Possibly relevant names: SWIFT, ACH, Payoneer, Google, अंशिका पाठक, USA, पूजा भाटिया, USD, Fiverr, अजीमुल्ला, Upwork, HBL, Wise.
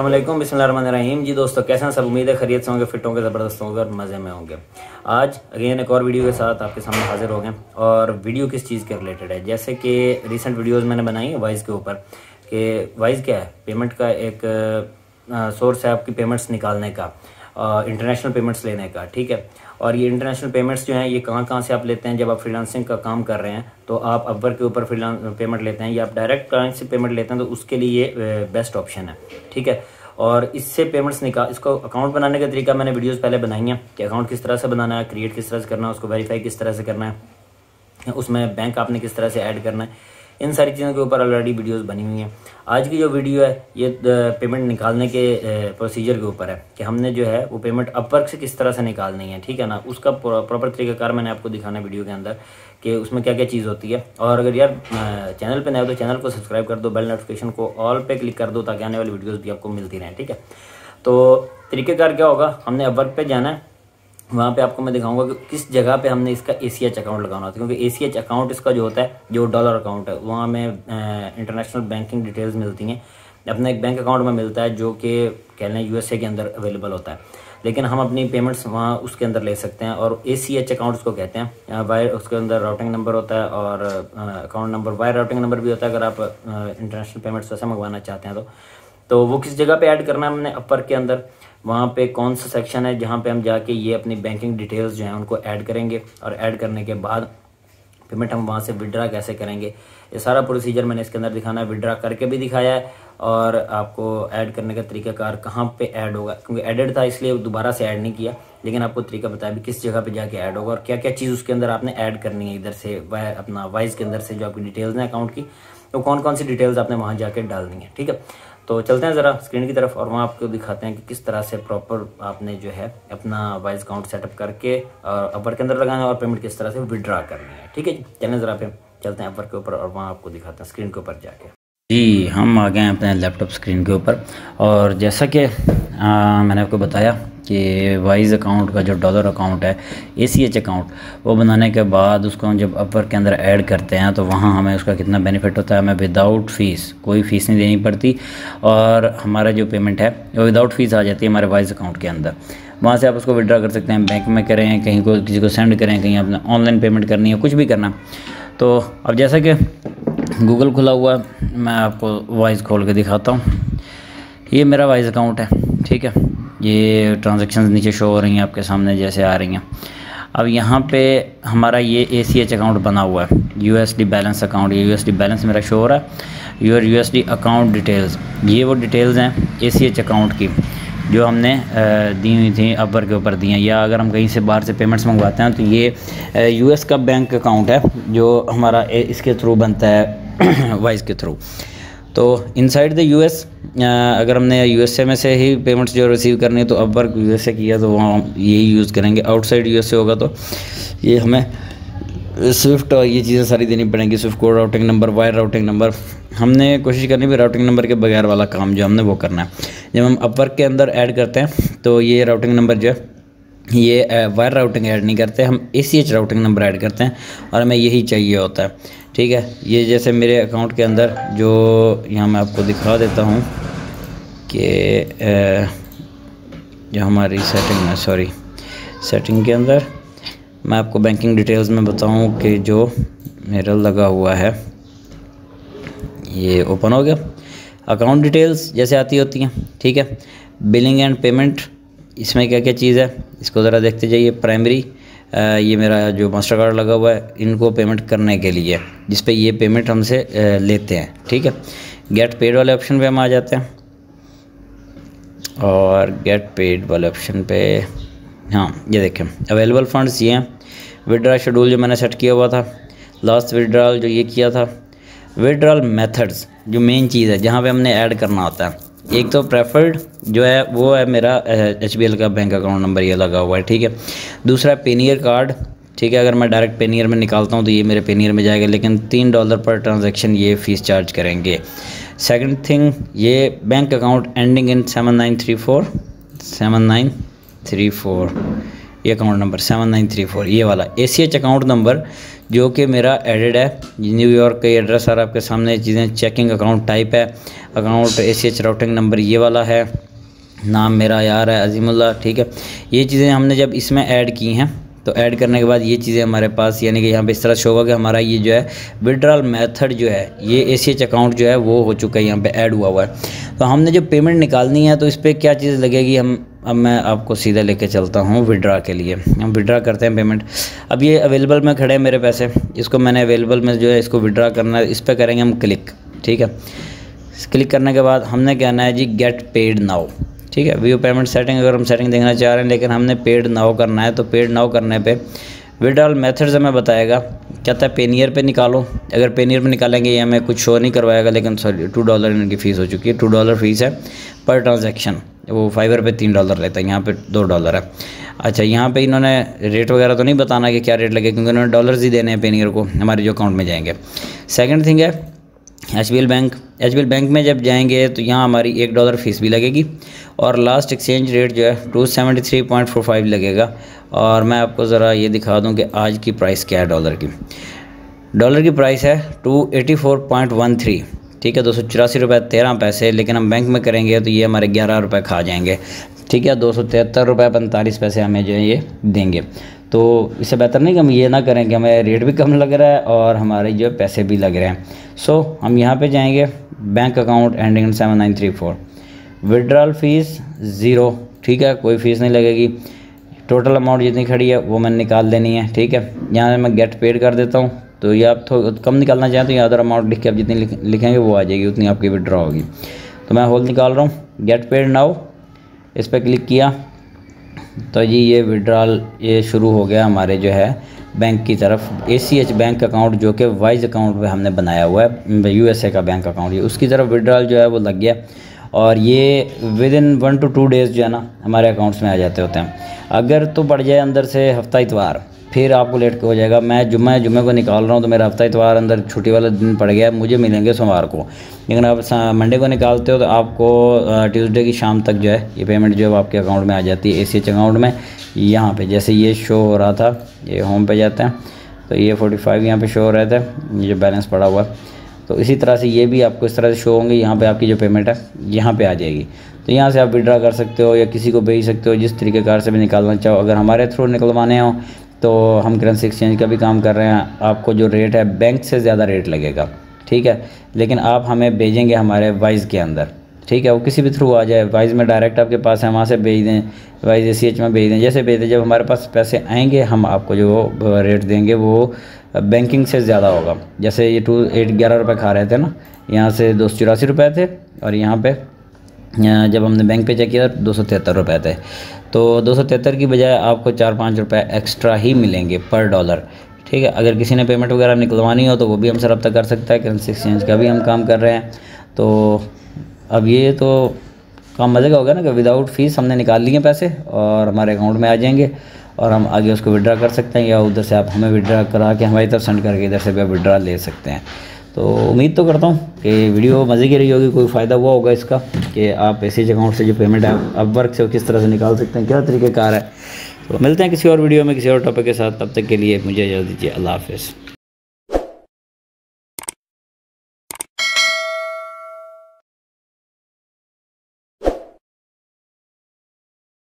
अस्सलाम वालेकुम, बिस्मिल्लाहिर्रहमानिर्रहीम। जी दोस्तों, कैसे हैं सब? उम्मीद है खैरियत से होंगे, फिट होंगे, ज़बरदस्त होंगे और मज़े में होंगे। आज अगेन एक और वीडियो के साथ आपके सामने हाजिर हो गए। और वीडियो किस चीज़ के रिलेटेड है, जैसे कि रिसेंट वीडियोस मैंने बनाई वाइज के ऊपर कि वाइज क्या है, पेमेंट का एक सोर्स है आपकी पेमेंट्स निकालने का, इंटरनेशनल पेमेंट्स लेने का, ठीक है। और ये इंटरनेशनल पेमेंट्स जो हैं ये कहाँ से आप लेते हैं? जब आप फ्रीलांसिंग का काम कर रहे हैं तो आप अपवर्क के ऊपर फ्रीलांस पेमेंट लेते हैं या आप डायरेक्ट क्लाइंट से पेमेंट लेते हैं तो उसके लिए ये बेस्ट ऑप्शन है, ठीक है। और इससे पेमेंट्स निकाल, इसको अकाउंट बनाने का तरीका मैंने वीडियोस पहले बनाई हैं कि अकाउंट किस तरह से बनाना है, क्रिएट किस तरह से करना है, उसको वेरीफाई किस तरह से करना है, उसमें बैंक आपने किस तरह से ऐड करना है, इन सारी चीज़ों के ऊपर ऑलरेडी वीडियोस बनी हुई हैं। आज की जो वीडियो है ये पेमेंट निकालने के प्रोसीजर के ऊपर है कि हमने जो है वो पेमेंट अपवर्क से किस तरह से निकालनी है, ठीक है ना। उसका प्रॉपर तरीकाकार मैंने आपको दिखाना है वीडियो के अंदर कि उसमें क्या क्या चीज़ होती है। और अगर यार चैनल पे नए हो तो चैनल को सब्सक्राइब कर दो, बेल नोटिफिकेशन को ऑल पे क्लिक कर दो ताकि आने वाली वीडियोज़ भी आपको मिलती रहें, ठीक है। तो तरीकाकार क्या होगा, हमने अपवर्क पे जाना है, वहाँ पे आपको मैं दिखाऊंगा कि किस जगह पे हमने इसका ACH अकाउंट लगाना होता है, क्योंकि ACH अकाउंट इसका जो होता है जो डॉलर अकाउंट है वहाँ में इंटरनेशनल बैंकिंग डिटेल्स मिलती हैं, अपना एक बैंक अकाउंट में मिलता है जो कि कह लें USA के अंदर अवेलेबल होता है, लेकिन हम अपनी पेमेंट्स वहाँ उसके अंदर ले सकते हैं। और ACH अकाउंट उसको कहते हैं, वायर उसके अंदर राउटिंग नंबर होता है और account number, wire routing number भी होता है अगर आप इंटरनेशनल पेमेंट्स वैसे मंगवाना चाहते हैं तो वो किस जगह पे ऐड करना है हमने अपवर्क के अंदर, वहाँ पे कौन सा सेक्शन है जहाँ पे हम जाके ये अपनी बैंकिंग डिटेल्स जो हैं उनको ऐड करेंगे। और ऐड करने के बाद पेमेंट हम वहाँ से विड्रा कैसे करेंगे, ये सारा प्रोसीजर मैंने इसके अंदर दिखाना है, विड्रा करके भी दिखाया है और आपको ऐड करने का तरीकाकार कहाँ पे ऐड होगा, क्योंकि एडेड था इसलिए दोबारा से ऐड नहीं किया, लेकिन आपको तरीका बताया भी किस जगह पे जाके ऐड होगा और क्या क्या चीज़ उसके अंदर आपने ऐड करनी है। इधर से अपना वाइज के अंदर से जो आपकी डिटेल्स हैं अकाउंट की, तो कौन कौन सी डिटेल्स आपने वहाँ जाके डालनी है, ठीक है। तो चलते हैं ज़रा स्क्रीन की तरफ और वहाँ आपको दिखाते हैं कि किस तरह से प्रॉपर आपने जो है अपना वाइज अकाउंट सेटअप करके और अपवर्क के अंदर लगाना है और पेमेंट किस तरह से विड्रा करनी है, ठीक है। चलें ज़रा पे चलते हैं अपवर्क के ऊपर और वहाँ आपको दिखाते हैं स्क्रीन के ऊपर जाके। जी, हम आ गए हैं अपने लैपटॉप स्क्रीन के ऊपर और जैसा कि मैंने आपको बताया कि वाइज अकाउंट का जो डॉलर अकाउंट है ACH अकाउंट, वो बनाने के बाद उसको हम जब अपवर्क के अंदर ऐड करते हैं तो वहाँ हमें उसका कितना बेनिफिट होता है। हमें विदाउट फ़ीस, कोई फ़ीस नहीं देनी पड़ती और हमारा जो पेमेंट है वो विदाउट फ़ीस आ जाती है हमारे वाइज अकाउंट के अंदर। वहाँ से आप उसको विड्रा कर सकते हैं, बैंक में करें, कहीं को किसी को सेंड करें, कहीं आपने ऑनलाइन पेमेंट करनी है, कुछ भी करना। तो अब जैसा कि गूगल खुला हुआ है, मैं आपको वाइज खोल के दिखाता हूँ। ये मेरा वाइज अकाउंट है, ठीक है। ये ट्रांजैक्शंस नीचे शो हो रही हैं आपके सामने जैसे आ रही हैं। अब यहाँ पे हमारा ये ACH अकाउंट बना हुआ है, USD बैलेंस अकाउंट, ये USD बैलेंस मेरा शो हो रहा है। योर USD अकाउंट डिटेल्स, ये वो डिटेल्स हैं ACH अकाउंट की जो हमने दी हुई थी अपवर्क के ऊपर दी हैं। या अगर हम कहीं से बाहर से पेमेंट्स मंगवाते हैं तो ये US का बैंक अकाउंट है जो हमारा इसके थ्रू बनता है वाइज के थ्रू। तो इनसाइड द US, अगर हमने USA में से ही पेमेंट्स जो रिसीव करनी है तो अपवर्क USA किया तो वहाँ यही यूज़ करेंगे। आउटसाइड USA होगा तो ये हमें स्विफ्ट और ये चीज़ें सारी देनी पड़ेंगी, SWIFT code, routing number, wire routing number. हमने कोशिश करनी भी राउटिंग नंबर के बगैर वाला काम जो हमने वो करना है। जब हम अपवर्क के अंदर ऐड करते हैं तो ये राउटिंग नंबर जो है ये वायर राउटिंग ऐड नहीं करते, हम ACH राउटिंग नंबर ऐड करते हैं और हमें यही चाहिए होता है, ठीक है। ये जैसे मेरे अकाउंट के अंदर जो यहाँ मैं आपको दिखा देता हूँ कि जो हमारी सेटिंग है, सॉरी सेटिंग के अंदर मैं आपको बैंकिंग डिटेल्स में बताऊँ कि जो मेरा लगा हुआ है, ये ओपन हो गया। अकाउंट डिटेल्स जैसे आती होती हैं, ठीक है। बिलिंग एंड पेमेंट, इसमें क्या क्या चीज़ है इसको ज़रा देखते जाइए। प्राइमरी, ये मेरा जो मास्टर कार्ड लगा हुआ है इनको पेमेंट करने के लिए, जिस पे ये पेमेंट हमसे लेते हैं, ठीक है। गेट पेड वाले ऑप्शन पे हम आ जाते हैं और गेट पेड वाले ऑप्शन पे, हाँ ये देखें अवेलेबल फंड्स ये हैं। विड्रा शेड्यूल जो मैंने सेट किया हुआ था, लास्ट विड्राल जो ये किया था, विड्राल मेथड्स जो मेन चीज़ है जहाँ पर हमने ऐड करना होता है। एक तो प्रेफर्ड जो है वो है मेरा HBL का बैंक अकाउंट नंबर ये लगा हुआ है, ठीक है। दूसरा पेनियर कार्ड, ठीक है। अगर मैं डायरेक्ट पेनियर में निकालता हूँ तो ये मेरे पेनियर में जाएगा, लेकिन $3 पर ट्रांजैक्शन ये फ़ीस चार्ज करेंगे। सेकंड थिंग, ये बैंक अकाउंट एंडिंग इन 7934, ये अकाउंट नंबर 7934 ये वाला ACH अकाउंट नंबर जो कि मेरा एडेड है। न्यूयॉर्क का एड्रेस आ रहा है आपके सामने, चीज़ें चेकिंग अकाउंट टाइप है, अकाउंट ACH राउटिंग नंबर ये वाला है, नाम मेरा यार है अजीमुल्ला, ठीक है। ये चीज़ें हमने जब इसमें ऐड की हैं तो ऐड करने के बाद ये चीज़ें हमारे पास यानी कि यहाँ पे इस तरह शो होगा कि हमारा ये जो है विड्रॉल मेथड जो है ये ACH अकाउंट जो है वो हो चुका है, यहाँ पे ऐड हुआ हुआ है। तो हमने जो पेमेंट निकालनी है तो इस पर क्या चीज़ लगेगी, हम अब मैं आपको सीधा लेके चलता हूँ विड्रा के लिए। हम विड्रा करते हैं पेमेंट। अब ये अवेलेबल में खड़े हैं मेरे पैसे, इसको मैंने अवेलेबल में जो है इसको विड्रा करना है, इस पर करेंगे हम क्लिक, ठीक है। क्लिक करने के बाद हमने कहना है जी गेट पेड नाउ, ठीक है। व्यू पेमेंट सेटिंग अगर हम सेटिंग देखना चाह रहे हैं लेकिन हमने पेड नाउ करना है, तो पेड नाउ करने पे विड्रॉल मेथड्स हमें बताएगा, कहता है पेनियर पे निकालो। अगर पेनियर पे निकालेंगे ये हमें कुछ शो नहीं करवाएगा, लेकिन सॉरी $2 इनकी फ़ीस हो चुकी है, $2 फ़ीस है पर ट्रांजैक्शन। वो फाइवर पे $3 लेता है, यहाँ पे $2 है। अच्छा, यहाँ पे इन्होंने रेट वगैरह तो नहीं बताना कि क्या रेट लगे, क्योंकि उन्होंने डॉलर्स ही देने हैं पेनियर को हमारे जो अकाउंट में जाएंगे। सेकेंड थिंग है HBL बैंक। HBL बैंक में जब जाएंगे तो यहाँ हमारी $1 फ़ीस भी लगेगी और लास्ट एक्सचेंज रेट जो है 273.45 लगेगा। और मैं आपको ज़रा ये दिखा दूँ कि आज की प्राइस क्या है डॉलर की। डॉलर की प्राइस है 284.13, ठीक है, ₹284.13। लेकिन हम बैंक में करेंगे तो ये हमारे ₹11 खा जाएंगे, ठीक है, ₹273.45 हमें जो है ये देंगे। तो इससे बेहतर नहीं कि हम ये ना करें कि हमें रेट भी कम लग रहा है और हमारे जो पैसे भी लग रहे हैं। सो हम यहाँ पे जाएंगे bank account ending 7934, withdrawal fees 0, ठीक है, कोई फ़ीस नहीं लगेगी। टोटल अमाउंट जितनी खड़ी है वो मैंने निकाल देनी है, ठीक है। यहाँ मैं गेट पेड कर देता हूँ, तो ये आप कम निकालना चाहें तो यहाँ अदर अमाउंट लिख के आप जितनी लिखेंगे वो आ जाएगी, उतनी आपकी विड्रॉ होगी। तो मैं होल्ड निकाल रहा हूँ, गेट पेड नाउ इस पर क्लिक किया तो जी ये विड्रॉल ये शुरू हो गया हमारे जो है बैंक की तरफ। ACH बैंक अकाउंट जो कि वाइज अकाउंट में हमने बनाया हुआ है, USA का बैंक अकाउंट, ये उसकी तरफ विड्रॉल जो है वो लग गया। और ये विदिन 1 to 2 days जो है ना हमारे अकाउंट्स में आ जाते होते हैं। अगर तो पड़ जाए अंदर से हफ्ता इतवार, फिर आपको लेट हो जाएगा। मैं जुम्मे को निकाल रहा हूँ तो मेरा हफ्ता इतवार अंदर छुट्टी वाला दिन पड़ गया, मुझे मिलेंगे सोमवार को। लेकिन आप मंडे को निकालते हो तो आपको ट्यूसडे की शाम तक जो है ये पेमेंट जो है आपके अकाउंट में आ जाती है, ACH अकाउंट में। यहाँ पे जैसे ये शो हो रहा था, ये होम पे जाते हैं तो ये 45 यहाँ पर शो हो रहे थे, ये बैलेंस पड़ा हुआ। तो इसी तरह से ये भी आपको इस तरह से शो होंगे, यहाँ पर आपकी जो पेमेंट है यहाँ पर आ जाएगी। तो यहाँ से आप विड्रा कर सकते हो या किसी को भेज सकते हो, जिस तरीक़ेकार से भी निकालना चाहो। अगर हमारे थ्रू निकलवाने हो तो हम करेंसी एक्सचेंज का भी काम कर रहे हैं, आपको जो रेट है बैंक से ज़्यादा रेट लगेगा, ठीक है। लेकिन आप हमें भेजेंगे हमारे वाइज के अंदर, ठीक है, वो किसी भी थ्रू आ जाए। वाइज में डायरेक्ट आपके पास है, वहाँ से भेज दें, वाइज ACH में भेज दें, जैसे भेज दें। जब हमारे पास पैसे आएंगे हम आपको जो रेट देंगे वो बैंकिंग से ज़्यादा होगा। जैसे ये ₹11 खा रहे थे ना, यहाँ से ₹284 थे और यहाँ पर जब हमने बैंक पे चेक किया ₹273 थे। तो 273 की बजाय आपको 4-5 रुपये एक्स्ट्रा ही मिलेंगे पर डॉलर, ठीक है। अगर किसी ने पेमेंट वगैरह निकलवानी हो तो वो भी हमसे रब्ता कर सकता है, करेंसी एक्सचेंज का भी हम काम कर रहे हैं। तो अब ये तो काम मज़े का होगा ना कि विदाउट फ़ीस हमने निकाल लिए पैसे और हमारे अकाउंट में आ जाएंगे और हम आगे उसको विड्रा कर सकते हैं, या उधर से आप हमें विड्रा करा के हमारी तरफ सेंड करके इधर से भी विड्रा ले सकते हैं। तो उम्मीद तो करता हूँ कि वीडियो मज़े की रही होगी, कोई फ़ायदा हुआ होगा इसका कि आप ACH अकाउंट से जो पेमेंट है Upwork से किस तरह से निकाल सकते हैं, क्या तरीक़ेकार है। तो मिलते हैं किसी और वीडियो में किसी और टॉपिक के साथ, तब तक के लिए मुझे इजाज़त दीजिए। अल्लाह हाफ़िज़।